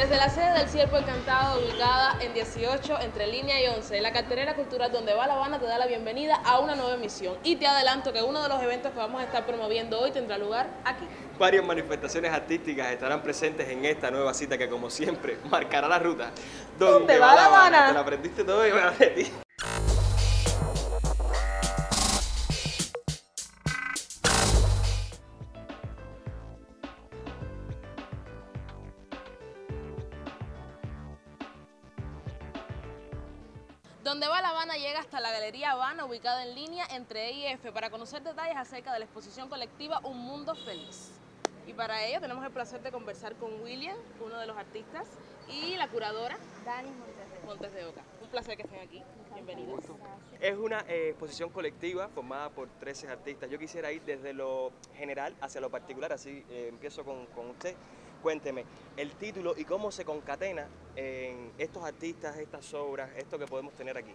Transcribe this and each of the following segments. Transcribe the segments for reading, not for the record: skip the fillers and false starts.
Desde la sede del Siervo Encantado, ubicada en 18, entre línea y 11, la cartelera cultural Donde va la Habana te da la bienvenida a una nueva emisión. Y te adelanto que uno de los eventos que vamos a estar promoviendo hoy tendrá lugar aquí. Varias manifestaciones artísticas estarán presentes en esta nueva cita que, como siempre, marcará la ruta. ¿Dónde va la Habana? ¿Te la aprendiste todo y me la aprendí? Donde va la Habana llega hasta la Galería Habana, ubicada en línea entre E y F, para conocer detalles acerca de la exposición colectiva Un Mundo Feliz. Y para ello tenemos el placer de conversar con William, uno de los artistas, y la curadora Dani Montes de Oca. Un placer que estén aquí. Bienvenidos. Es una exposición colectiva formada por 13 artistas. Yo quisiera ir desde lo general hacia lo particular, así empiezo con usted. Cuénteme, el título y cómo se concatena en estos artistas, estas obras, esto que podemos tener aquí.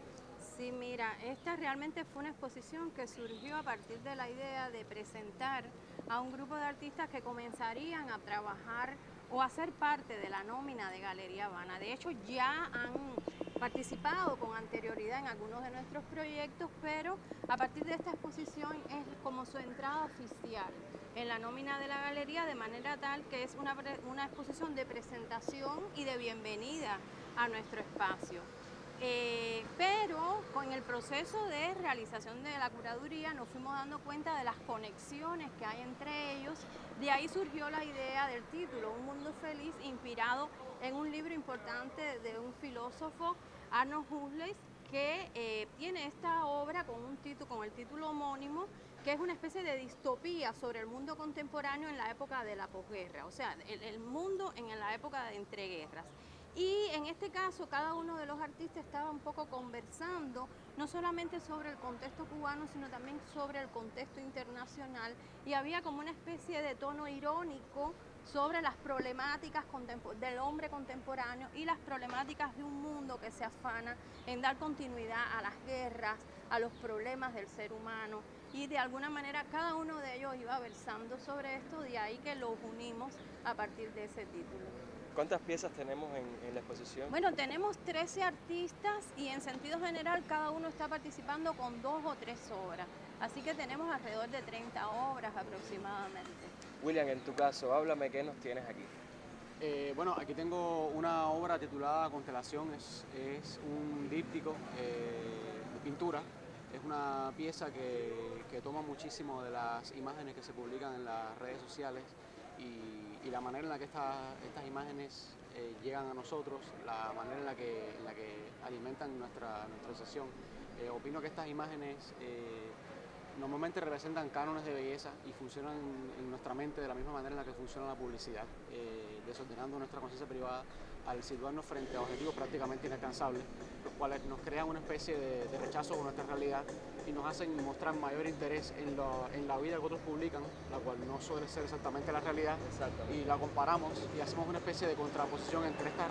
Sí, mira, esta realmente fue una exposición que surgió a partir de la idea de presentar a un grupo de artistas que comenzarían a trabajar o a ser parte de la nómina de Galería Habana. De hecho, ya han participado con anterioridad en algunos de nuestros proyectos, pero a partir de esta exposición es como su entrada oficial en la nómina de la galería, de manera tal que es una exposición de presentación y de bienvenida a nuestro espacio. Pero con el proceso de realización de la curaduría nos fuimos dando cuenta de las conexiones que hay entre ellos. De ahí surgió la idea del título, Un Mundo Feliz, inspirado en un libro importante de un filósofo, Arnold Jules, que tiene esta obra con el título homónimo, que es una especie de distopía sobre el mundo contemporáneo en la época de la posguerra, o sea, el mundo en la época de entreguerras. Y en este caso, cada uno de los artistas estaba un poco conversando, no solamente sobre el contexto cubano, sino también sobre el contexto internacional, y había como una especie de tono irónico sobre las problemáticas del hombre contemporáneo y las problemáticas de un mundo que se afana en dar continuidad a las guerras, a los problemas del ser humano, y de alguna manera cada uno de ellos iba versando sobre esto, de ahí que los unimos a partir de ese título. ¿Cuántas piezas tenemos en la exposición? Bueno, tenemos 13 artistas y en sentido general cada uno está participando con 2 o 3 obras, así que tenemos alrededor de 30 obras aproximadamente. William, en tu caso, háblame qué nos tienes aquí. Bueno, aquí tengo una obra titulada Constelación, es un díptico de pintura. Es una pieza que toma muchísimo de las imágenes que se publican en las redes sociales y la manera en la que estas imágenes llegan a nosotros, la manera en la que alimentan nuestra obsesión. Opino que estas imágenes normalmente representan cánones de belleza y funcionan en nuestra mente de la misma manera en la que funciona la publicidad, desordenando nuestra conciencia privada al situarnos frente a objetivos prácticamente inalcanzables, los cuales nos crean una especie de rechazo con nuestra realidad y nos hacen mostrar mayor interés en la vida que otros publican, la cual no suele ser exactamente la realidad, y la comparamos y hacemos una especie de contraposición entre estas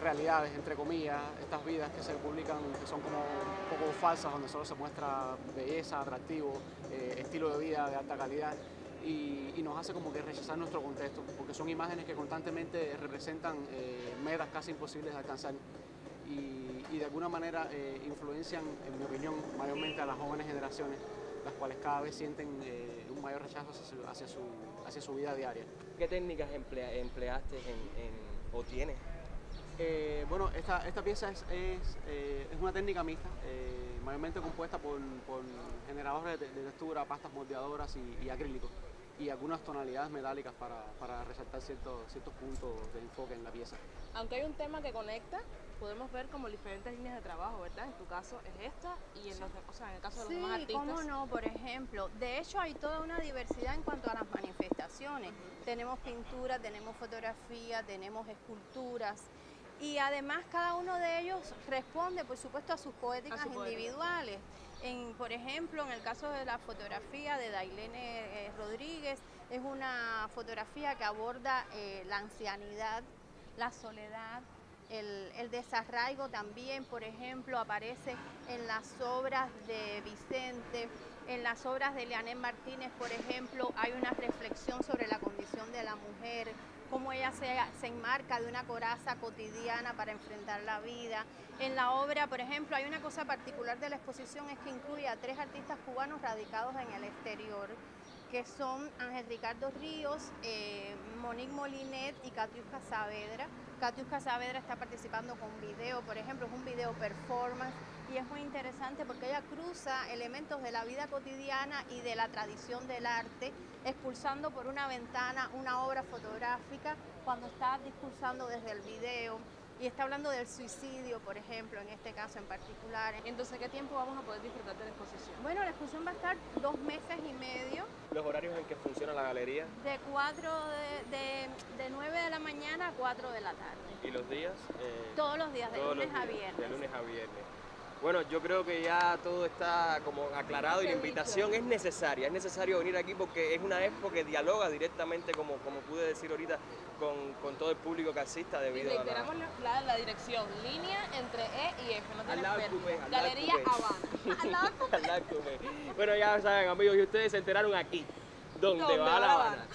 realidades, entre comillas, estas vidas que se publican, que son como un poco falsas, donde solo se muestra belleza, atractivo, estilo de vida de alta calidad, y nos hace como que rechazar nuestro contexto, porque son imágenes que constantemente representan metas casi imposibles de alcanzar y de alguna manera influencian, en mi opinión, mayormente a las jóvenes generaciones, las cuales cada vez sienten un mayor rechazo hacia su vida diaria. ¿Qué técnicas empleaste o tienes? Bueno, esta pieza es una técnica mixta, mayormente compuesta por generadores de textura, pastas moldeadoras y acrílicos, y algunas tonalidades metálicas para resaltar ciertos puntos de enfoque en la pieza. Aunque hay un tema que conecta, podemos ver como diferentes líneas de trabajo, ¿verdad? En tu caso es esta y en el caso de los demás artistas. Sí, cómo no, por ejemplo. De hecho, hay toda una diversidad en cuanto a las manifestaciones. Tenemos pintura, tenemos fotografía, tenemos esculturas. Y además cada uno de ellos responde, por supuesto, a sus poéticas individuales. Por ejemplo, en el caso de la fotografía de Dailene Rodríguez, es una fotografía que aborda la ancianidad, la soledad, el desarraigo también, por ejemplo, aparece en las obras de Vicente, en las obras de Lianet Martínez, por ejemplo, hay una reflexión sobre la condición de la mujer, cómo ella obra se enmarca de una coraza cotidiana para enfrentar la vida. En la obra, por ejemplo, hay una cosa particular de la exposición, es que incluye a 3 artistas cubanos radicados en el exterior, que son Ángel Ricardo Ríos, Monique Molinet y Catiuscha Saavedra. Catiuscha Saavedra está participando con video, por ejemplo, es un video performance, y es muy interesante porque ella cruza elementos de la vida cotidiana y de la tradición del arte, expulsando por una ventana una obra fotográfica cuando está discursando desde el video. Y está hablando del suicidio, por ejemplo, en este caso en particular. Entonces, ¿qué tiempo vamos a poder disfrutar de la exposición? Bueno, la exposición va a estar 2 meses y medio. ¿Los horarios en que funciona la galería? De 9 de la mañana a 4 de la tarde. ¿Y los días? Todos los días, de lunes a viernes. Bueno, yo creo que ya todo está como aclarado y la invitación es necesaria. Es necesario venir aquí porque es una expo que dialoga directamente, como pude decir ahorita, con todo el público que asista debido a la dirección, línea entre E y F, no tiene pérdida. Galería Habana. Bueno, ya saben, amigos, y ustedes se enteraron aquí, donde va la Habana.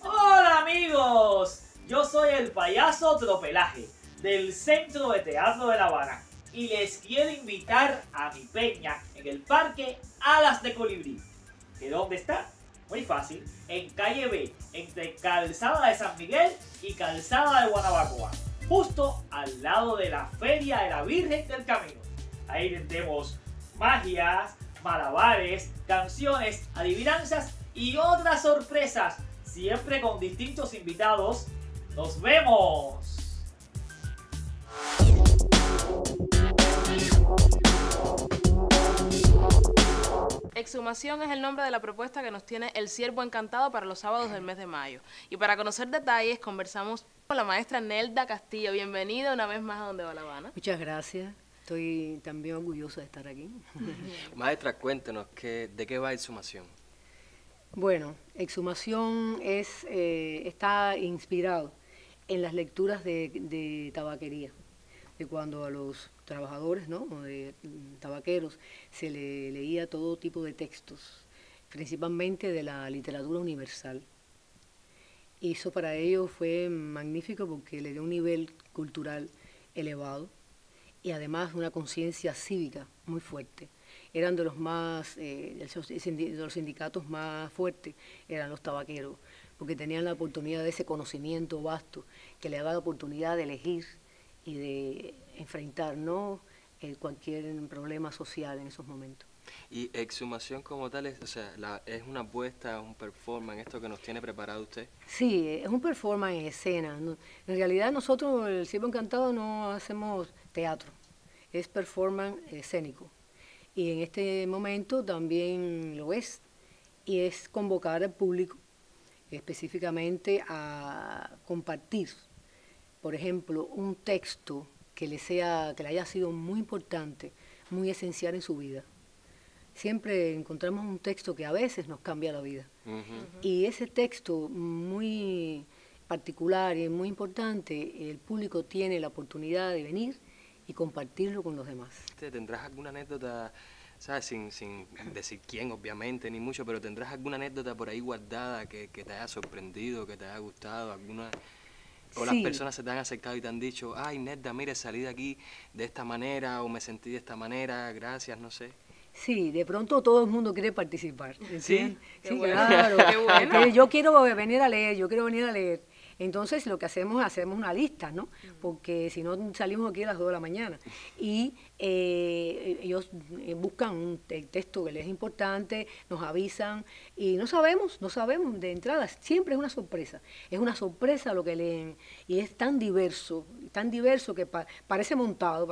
Hola, amigos. Yo soy el payaso Tropelaje del Centro de Teatro de La Habana y les quiero invitar a mi peña en el Parque Alas de Colibrí. ¿De dónde está? Muy fácil, en calle B, entre Calzada de San Miguel y Calzada de Guanabacoa, justo al lado de la Feria de la Virgen del Camino. Ahí tendremos magias, malabares, canciones, adivinanzas y otras sorpresas, siempre con distintos invitados. ¡Nos vemos! Exhumación es el nombre de la propuesta que nos tiene el Siervo Encantado para los sábados del mes de mayo. Y para conocer detalles conversamos con la maestra Nelda Castillo. Bienvenida una vez más a Donde va la Habana. Muchas gracias. Estoy también orgullosa de estar aquí. Maestra, cuéntenos, ¿de qué va Exhumación? Bueno, Exhumación está inspirado en las lecturas de tabaquería, de cuando a los trabajadores, ¿no?, de tabaqueros, se le leía todo tipo de textos, principalmente de la literatura universal. Y eso para ellos fue magnífico porque le dio un nivel cultural elevado y además una conciencia cívica muy fuerte. Eran de los más, de los sindicatos más fuertes, eran los tabaqueros, porque tenían la oportunidad de ese conocimiento vasto que le daba la oportunidad de elegir y de enfrentar, ¿no?, cualquier problema social en esos momentos. Y Exhumación como tal, ¿es una apuesta, un performance, esto que nos tiene preparado usted? Sí, es un performance en escena, ¿no? En realidad nosotros, el Siervo Encantado, no hacemos teatro, es performance escénico. Y en este momento también lo es, y es convocar al público específicamente a compartir, por ejemplo, un texto que le haya sido muy importante, muy esencial en su vida. Siempre encontramos un texto que a veces nos cambia la vida. Y ese texto muy particular y muy importante, el público tiene la oportunidad de venir y compartirlo con los demás. ¿Tendrás alguna anécdota, sabes, sin decir quién obviamente, ni mucho, pero tendrás alguna anécdota por ahí guardada que te haya sorprendido, que te haya gustado, alguna? O las personas se te han acercado y te han dicho, ay, Nelda, mire, salí de aquí de esta manera, o me sentí de esta manera, gracias, no sé. Sí, de pronto todo el mundo quiere participar. Sí, sí, claro. Qué bueno. Yo quiero venir a leer, yo quiero venir a leer. Entonces lo que hacemos una lista, ¿no? Porque si no salimos aquí a las 2 de la mañana. Y ellos buscan un texto que les es importante, nos avisan y no sabemos de entrada, siempre es una sorpresa lo que leen y es tan diverso que parece montado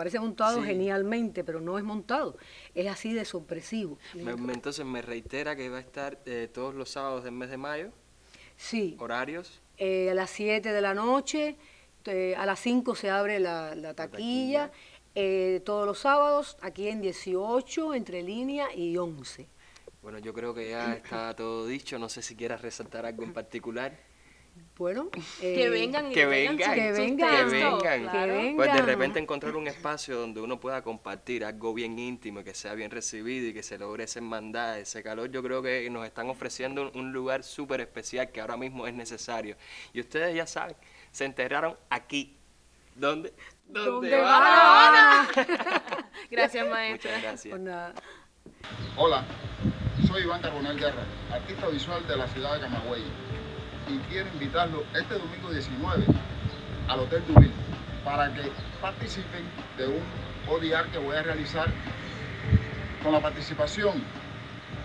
genialmente, pero no es montado, es así de sorpresivo. Entonces me reitera que va a estar todos los sábados del mes de mayo. Sí. ¿Horarios? A las 7 de la noche, a las 5 se abre la taquilla, todos los sábados, aquí en 18, entre línea y 11. Bueno, yo creo que ya está todo dicho, no sé si quieras resaltar algo en particular. Bueno, que vengan, y que vengan. Pues de repente encontrar un espacio donde uno pueda compartir algo bien íntimo, que sea bien recibido y que se logre esa hermandad, ese calor. Yo creo que nos están ofreciendo un lugar súper especial que ahora mismo es necesario. Y ustedes ya saben, se enterraron aquí. ¿Dónde? ¿Dónde va la Habana? Gracias, maestra. Muchas gracias. Hola, soy Iván Carbonell Guerra, artista visual de la ciudad de Camagüey. Y quiero invitarlos este domingo 19 al Hotel Dubil para que participen de un ODR que voy a realizar con la participación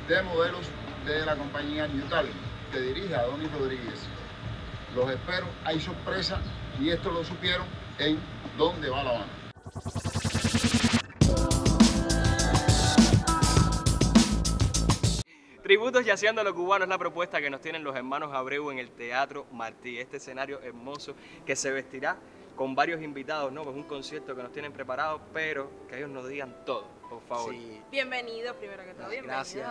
de modelos de la compañía New Talent que dirige Adonis Rodríguez. Los espero, hay sorpresa y esto lo supieron en Donde va la Habana. Tributos Yaciendo a los Cubanos es la propuesta que nos tienen los hermanos Abreu en el Teatro Martí. Este escenario hermoso que se vestirá con varios invitados, ¿no? Pues un concierto que nos tienen preparado, pero que ellos nos digan todo, por favor. Sí. Bienvenido, primero que todo. Gracias,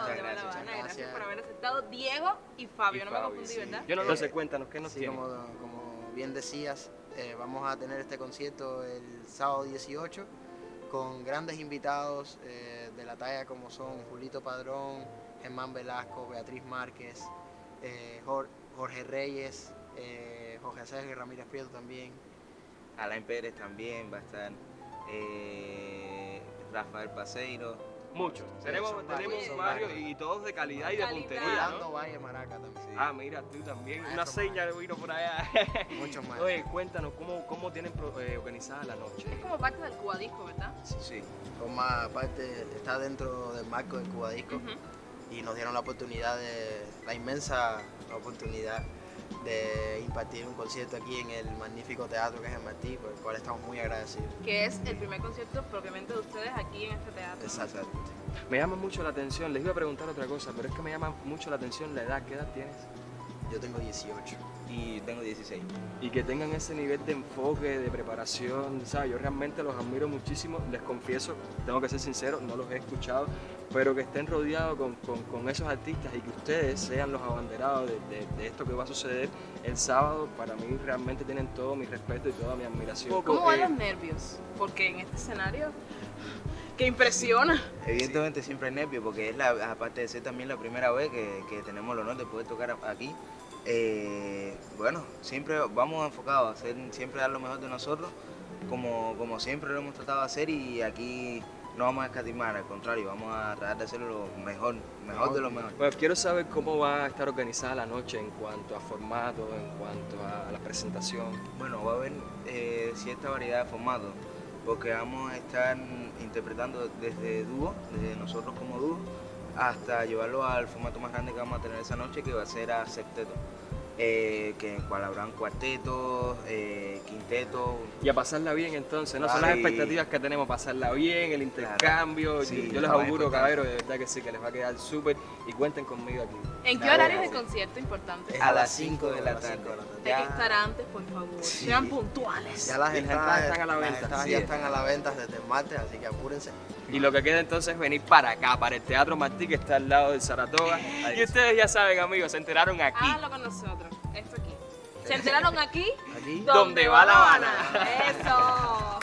gracias por haber aceptado. Diego y Fabio, no me confundí, sí. ¿Verdad? Yo no lo sé, cuéntanos, ¿qué nos tienen? Como bien decías, vamos a tener este concierto el sábado 18 con grandes invitados de la talla como son Julito Padrón, Elman Velasco, Beatriz Márquez, Jorge Reyes, Jorge Sergio Ramírez Prieto también. Alain Pérez también va a estar, Rafael Paseiro. Muchos, tenemos varios y todos de calidad y de puntería, ¿no? Valle Maraca también. Sí. Ah, mira, tú también, maestro, una seña de vino por allá. Muchos más. Oye, cuéntanos, ¿cómo tienen organizada la noche? Es como parte del Cubadisco, ¿verdad? Sí, sí. Forma parte, está dentro del marco del Cubadisco. Y nos dieron la oportunidad, la inmensa oportunidad de impartir un concierto aquí en el magnífico teatro que es el Martí, por el cual estamos muy agradecidos. Que es el primer concierto propiamente de ustedes aquí en este teatro. Exactamente. Me llama mucho la atención, les iba a preguntar otra cosa, pero es que me llama mucho la atención la edad. ¿Qué edad tienes? Yo tengo 18. Y tengo 16. Y que tengan ese nivel de enfoque, de preparación, ¿sabes? Yo realmente los admiro muchísimo, les confieso, tengo que ser sincero, no los he escuchado, pero que estén rodeados con esos artistas y que ustedes sean los abanderados de esto que va a suceder el sábado. Para mí realmente tienen todo mi respeto y toda mi admiración. ¿Cómo van los nervios? Porque en este escenario... ¡Qué impresiona! Evidentemente sí. Siempre hay nervios porque es aparte de ser también la primera vez que tenemos el honor de poder tocar aquí. Bueno, siempre vamos enfocados a hacer, siempre dar lo mejor de nosotros, como siempre lo hemos tratado de hacer, y aquí no vamos a escatimar, al contrario, vamos a tratar de hacerlo lo mejor de lo mejor. Bueno, quiero saber cómo va a estar organizada la noche en cuanto a formato, en cuanto a la presentación. Bueno, va a haber cierta variedad de formatos, porque vamos a estar interpretando desde dúo, desde nosotros como dúo, hasta llevarlo al formato más grande que vamos a tener esa noche, que va a ser a septeto, que en cual habrán cuartetos, quintetos. Y a pasarla bien entonces, ¿no? Son las expectativas que tenemos, pasarla bien, el intercambio. Claro. Sí, yo les auguro, caballeros, de verdad que sí, que les va a quedar súper, y cuenten conmigo aquí. ¿En qué horario es el concierto importante? A las 5 de la tarde. Tienen que estar antes, por favor, sí. Sean puntuales. Ya las entradas están a la venta. Las entradas ya están a la venta desde el martes, así que apúrense. Y lo que queda entonces es venir para acá, para el Teatro Martí, que está al lado de Saratoga. Y ustedes ya saben, amigos, se enteraron aquí. Háganlo con nosotros, esto aquí. Se enteraron aquí, donde va la Habana. Eso.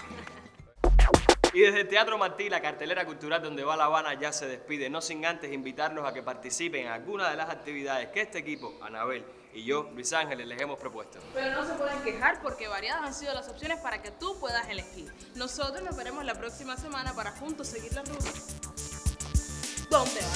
Y desde el Teatro Martí, la cartelera cultural Donde va la Habana ya se despide, no sin antes invitarlos a que participen en alguna de las actividades que este equipo, Anabel y yo, Luis Ángeles, les hemos propuesto. Pero no se pueden quejar porque variadas han sido las opciones para que tú puedas elegir. Nosotros nos veremos la próxima semana para juntos seguir la ruta. ¿Dónde va?